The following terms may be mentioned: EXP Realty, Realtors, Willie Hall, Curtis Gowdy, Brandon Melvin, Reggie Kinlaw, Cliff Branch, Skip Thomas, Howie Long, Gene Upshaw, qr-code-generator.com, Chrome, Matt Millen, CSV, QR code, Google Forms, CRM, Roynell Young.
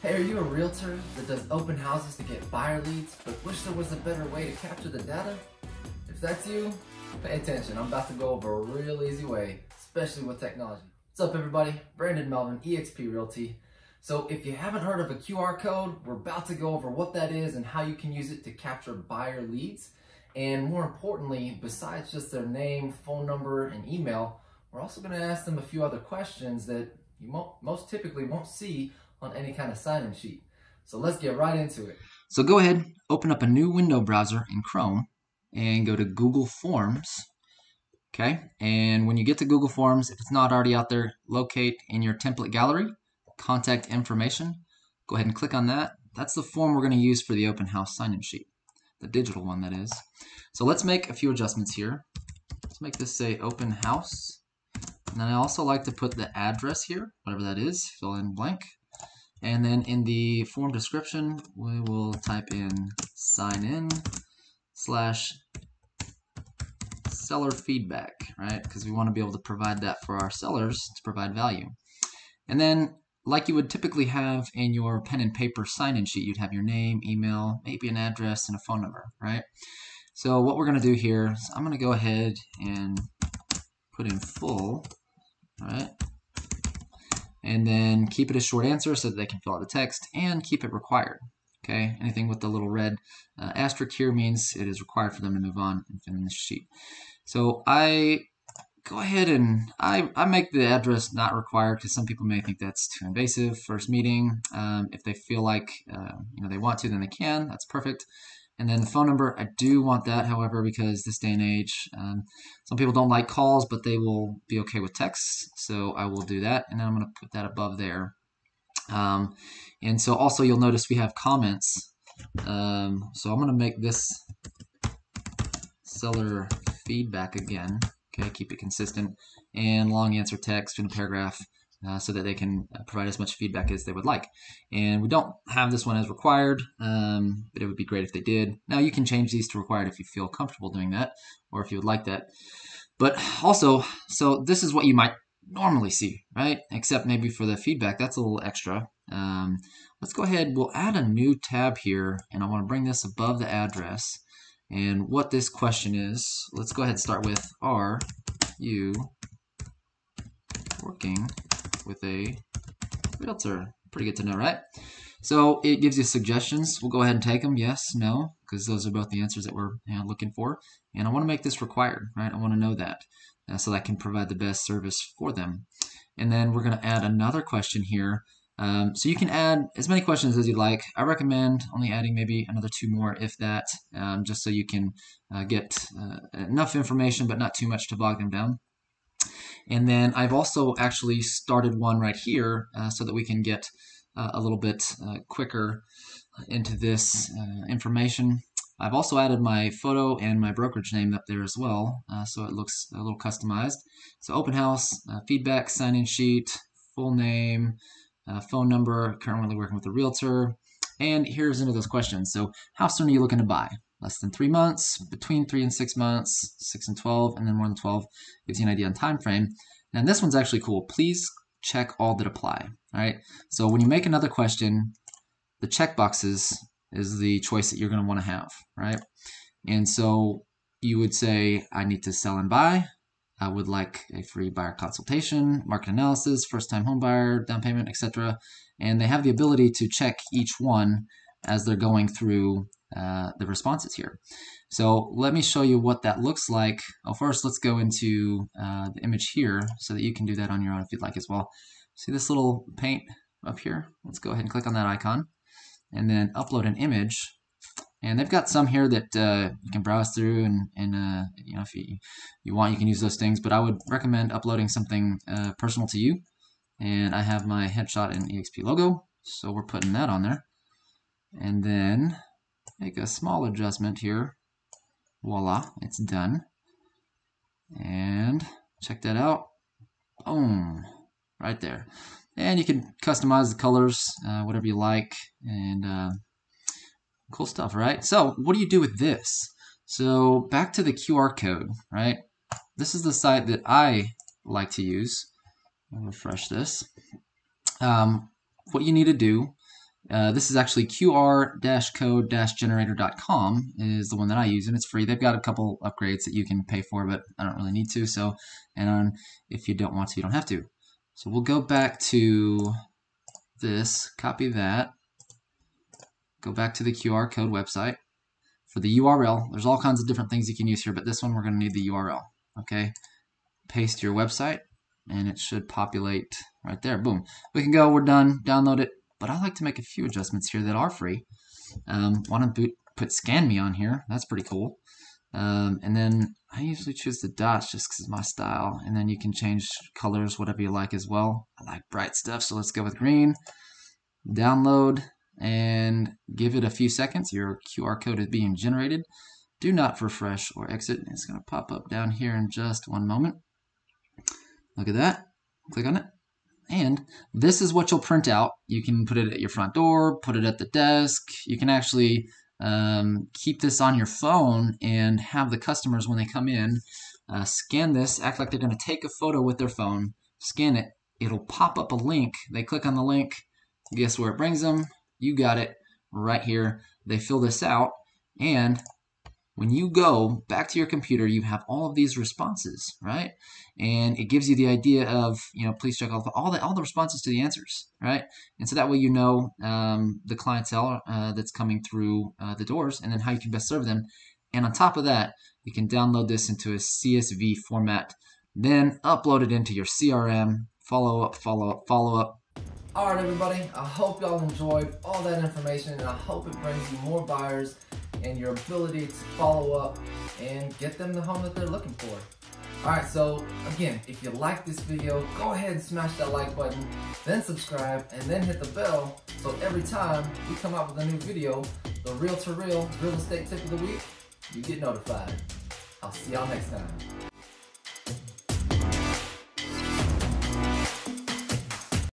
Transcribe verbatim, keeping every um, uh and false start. Hey, are you a realtor that does open houses to get buyer leads but wish there was a better way to capture the data? If that's you, pay attention. I'm about to go over a real easy way, especially with technology. What's up everybody? Brandon Melvin, E X P Realty. So if you haven't heard of a Q R code, we're about to go over what that is and how you can use it to capture buyer leads. And more importantly, besides just their name, phone number, and email, we're also going to ask them a few other questions that you most typically won't see on any kind of sign-in sheet. So let's get right into it. So go ahead, open up a new window browser in Chrome and go to Google Forms. Okay, and when you get to Google Forms, if it's not already out there, locate in your template gallery, contact information. Go ahead and click on that. That's the form we're going to use for the open house sign-in sheet, the digital one that is. So let's make a few adjustments here. Let's make this say open house. And then I also like to put the address here, whatever that is, fill in blank. And then in the form description, we will type in sign in slash seller feedback, right? Because we want to be able to provide that for our sellers to provide value. And then like you would typically have in your pen and paper sign-in sheet, you'd have your name, email, maybe an address and a phone number, right? So what we're going to do here is I'm going to go ahead and put in full, right? And then keep it a short answer so that they can fill out the text and keep it required. Okay, anything with the little red uh, asterisk here means it is required for them to move on and finish the sheet. So I go ahead and I, I make the address not required because some people may think that's too invasive. First meeting, um, if they feel like uh, you know they want to, then they can. That's perfect. And then the phone number, I do want that, however, because this day and age, um, some people don't like calls, but they will be okay with texts. So I will do that, and then I'm going to put that above there. Um, and so also you'll notice we have comments. Um, so I'm going to make this seller feedback again. Okay, keep it consistent. And long answer text in a paragraph. Uh, so that they can provide as much feedback as they would like. And we don't have this one as required, um, but it would be great if they did. Now you can change these to required if you feel comfortable doing that or if you would like that. But also, so this is what you might normally see, right? Except maybe for the feedback, that's a little extra. Um, let's go ahead, we'll add a new tab here and I want to bring this above the address. And what this question is, let's go ahead and start with, are you working with a realtor? Pretty good to know, right? So it gives you suggestions. We'll go ahead and take them, yes, no, because those are both the answers that we're you know, looking for. And I want to make this required, right? I want to know that uh, so that I can provide the best service for them. And then we're going to add another question here. Um, so you can add as many questions as you like. I recommend only adding maybe another two more, if that, um, just so you can uh, get uh, enough information, but not too much to bog them down. And then I've also actually started one right here uh, so that we can get uh, a little bit uh, quicker into this uh, information. I've also added my photo and my brokerage name up there as well, uh, so it looks a little customized. So open house, uh, feedback, sign-in sheet, full name, uh, phone number, currently working with a realtor. And here's into those questions. So how soon are you looking to buy? Less than three months, between three and six months, six and twelve, and then more than twelve gives you an idea on time frame. And this one's actually cool. Please check all that apply. All right. So when you make another question, the checkboxes is the choice that you're going to want to have, right? And so you would say, I need to sell and buy. I would like a free buyer consultation, market analysis, first-time home buyer, down payment, et cetera. And they have the ability to check each one as they're going through uh, the responses here. So let me show you what that looks like. Oh, first, let's go into uh, the image here so that you can do that on your own if you'd like as well. See this little paint up here? Let's go ahead and click on that icon and then upload an image. And they've got some here that uh, you can browse through and, and uh, you know, if you, you want, you can use those things, but I would recommend uploading something uh, personal to you. And I have my headshot and E X P logo, so we're putting that on there. And then make a small adjustment here. Voila, it's done. And check that out. Boom, right there. And you can customize the colors, uh, whatever you like, and uh, cool stuff, right? So what do you do with this? So back to the Q R code, right? This is the site that I like to use. I'll refresh this. Um, what you need to do Uh, this is actually Q R code generator dot com is the one that I use, and it's free. They've got a couple upgrades that you can pay for, but I don't really need to. So, and on, if you don't want to, you don't have to. So we'll go back to this, copy that, go back to the Q R code website. For the U R L, there's all kinds of different things you can use here, but this one we're going to need the U R L. Okay, paste your website, and it should populate right there. Boom. We can go. We're done. Download it. But I like to make a few adjustments here that are free. Um, why don't I put Scan Me on here? That's pretty cool. Um, and then I usually choose the dots just because it's my style. And then you can change colors, whatever you like as well. I like bright stuff, so let's go with green. Download and give it a few seconds. Your Q R code is being generated. Do not refresh or exit. It's going to pop up down here in just one moment. Look at that. Click on it. And this is what you'll print out. You can put it at your front door, put it at the desk. You can actually um, keep this on your phone and have the customers, when they come in, uh, scan this, act like they're going to take a photo with their phone, scan it. It'll pop up a link. They click on the link. Guess where it brings them? You got it right here. They fill this out. And when you go back to your computer, you have all of these responses, right? And it gives you the idea of, you know, please check all the, all the, all the responses to the answers, right? And so that way you know um, the clientele uh, that's coming through uh, the doors and then how you can best serve them. And on top of that, you can download this into a C S V format, then upload it into your C R M, follow up, follow up, follow up. All right, everybody, I hope y'all enjoyed all that information, and I hope it brings you more buyers and your ability to follow up and get them the home that they're looking for. Alright, so again, if you like this video, go ahead and smash that like button, then subscribe, and then hit the bell so every time we come out with a new video, the Reel to Reel Real Estate Tip of the Week, you get notified. I'll see y'all next time.